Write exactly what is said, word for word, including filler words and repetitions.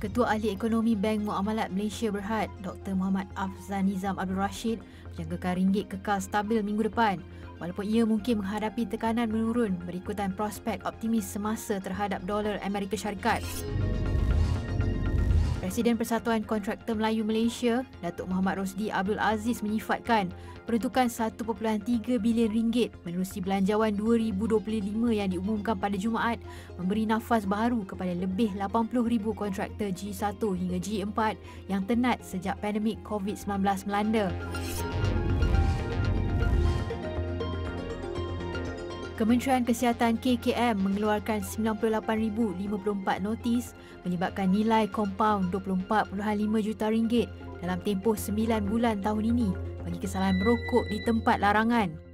Ketua Ahli Ekonomi Bank Muamalat Malaysia Berhad, Doktor Muhammad Afzal Nizam Abdul Rashid menjangkakan ringgit kekal stabil minggu depan walaupun ia mungkin menghadapi tekanan menurun berikutan prospek optimis semasa terhadap dolar Amerika Syarikat. Presiden Persatuan Kontraktor Melayu Malaysia, Datuk Muhammad Rosdi Abdul Aziz menyifatkan peruntukan satu perpuluhan tiga bilion ringgit menerusi belanjawan dua ribu dua puluh lima yang diumumkan pada Jumaat memberi nafas baru kepada lebih lapan puluh ribu kontraktor G satu hingga G empat yang tenat sejak pandemik COVID sembilan belas melanda. Kementerian Kesihatan K K M mengeluarkan sembilan puluh lapan ribu lima puluh empat notis menyebabkan nilai kompaun dua puluh empat perpuluhan lima juta ringgit dalam tempoh sembilan bulan tahun ini bagi kesalahan merokok di tempat larangan.